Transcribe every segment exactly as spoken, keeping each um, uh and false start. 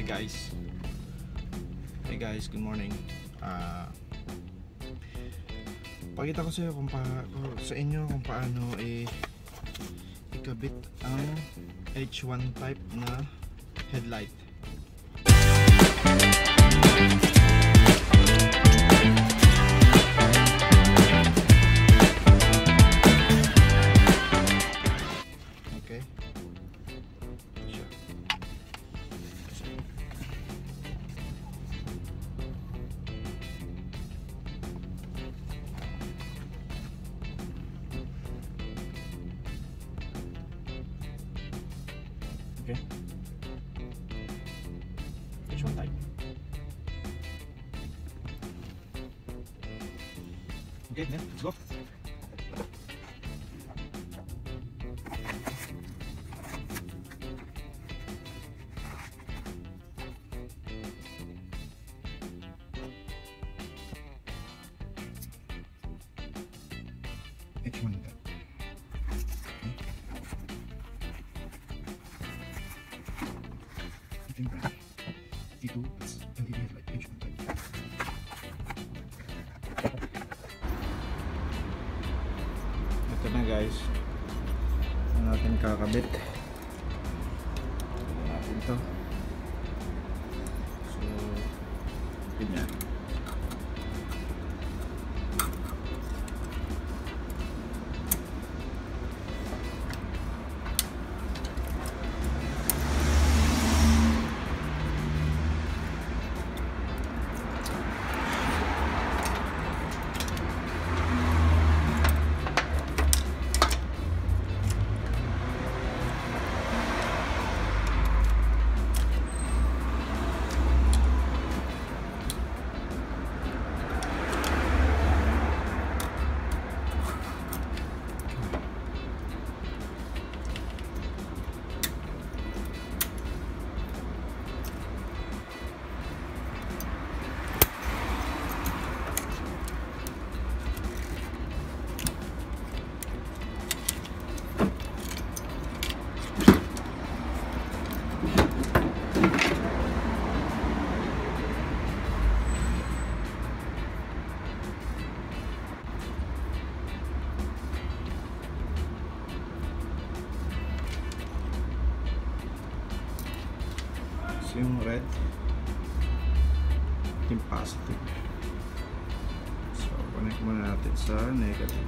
Hey guys. Hey guys, good morning. Ah. Uh, pakita ko sa inyo kung pa- sa inyo kung paano eh ikabit ang H one type na headlight. Okay. H one type. Okay, yeah, let's go. H one type. Dito, hindi rin like H one type. Ito na guys, ito natin kakabit. Ito natin ito. So, ganyan. So yung red, yung positive. So connect muna natin sa negative.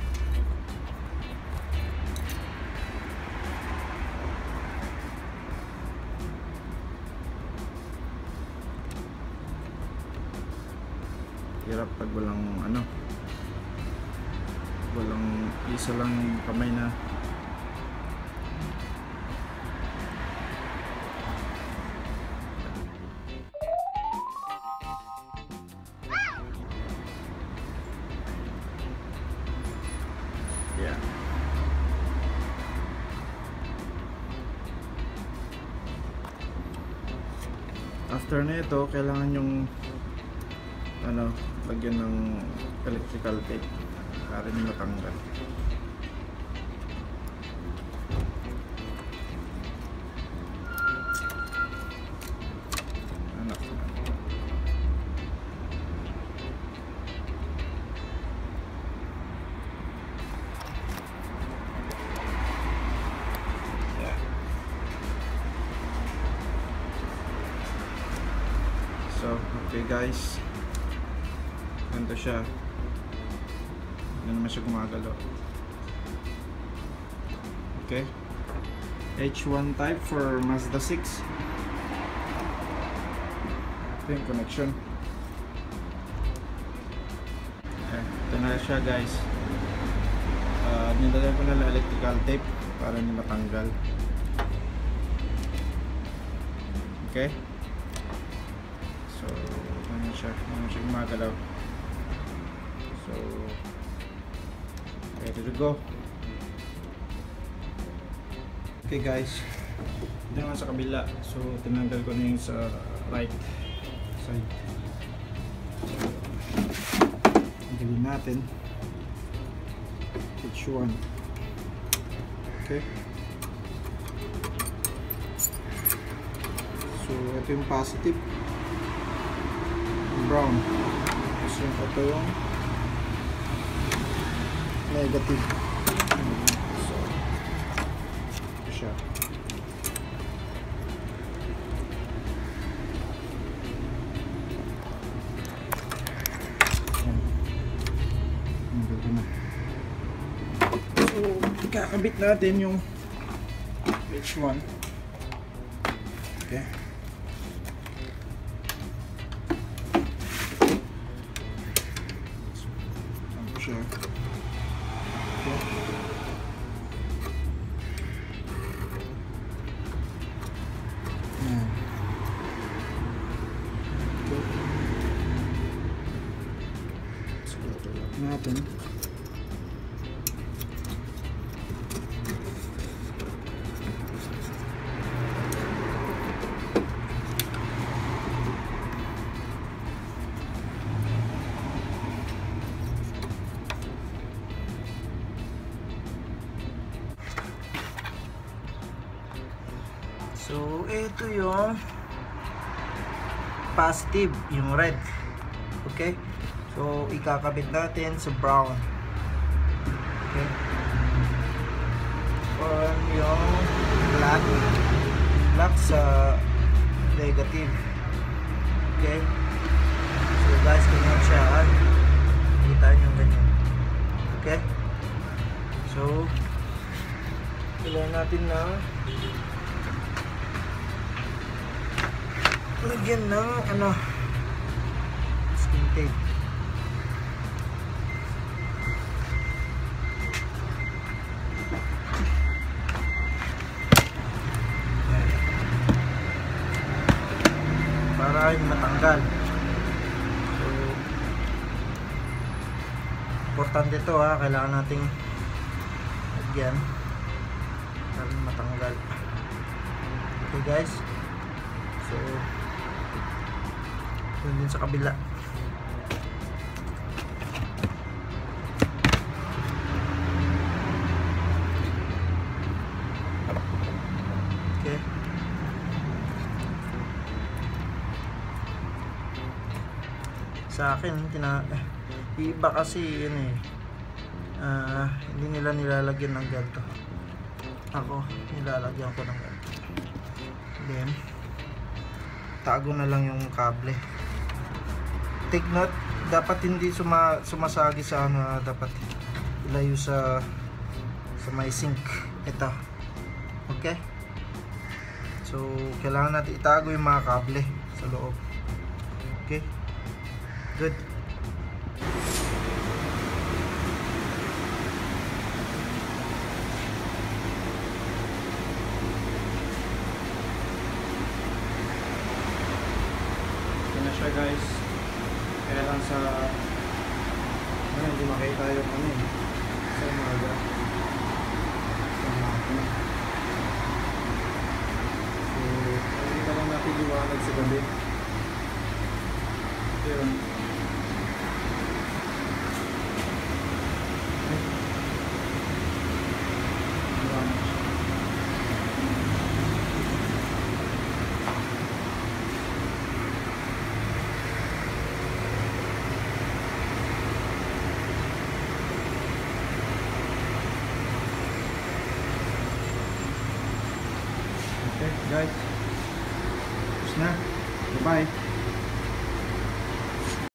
Hirap pag walang ano, walang isa lang kamay na after na ito, kailangan yung ano, lagyan ng electrical tape para rin matanggal. So, okay guys, ganito siya. Hindi naman siya gumagalaw. Okay, H one type for Mazda six. Ito yung connection. Okay, ito na siya guys. uh, Nilagay ko na lang electrical tape para hindi matanggal. Okay. So, ganyan siya, ganyan siya gumagalaw. So, ready to go. Okay guys, ito naman sa kabila. So, tinanggal ko na yung sa right side. Tingnan natin H one. Okay. So, So ito yung positive, yung brown. Tapos yung ito yung negative. So ito siya. Kakabit natin yung H one. Okay. Ano siya? Okay. Ayan. So, tutulak natin. So, ito yung positive, yung red. Okay? So, ikakabit natin sa brown. Okay? On yung black. Black sa negative. Okay? So, guys, ganyan siya. Nakita nyo ganyan. Okay? So, kailangan natin na lagyan ng ano, skin tape. Para yung matanggal. So, importante ito ha, kailangan nating lagyan para matanggal. Okay guys. So, yun din sa kabila. Okay. Sa akin, tina iba kasi yun eh. Uh, hindi nila nilalagyan ng ganito. Ako, nilalagyan ko ng ganito. Then, tago na lang yung kable. Take note, dapat hindi suma, sumasagi sa ano, dapat ilayo sa sa may sink ito. Okay? So, kailangan natin itago yung mga kable sa loob. Okay? Good. Okay na siya guys. Kaya lang sa ano, hindi makita yung ano eh sa umaga sa umaga so hindi ka lang napiliwanag sa gabi yun guys. Tapos na. Bye-bye.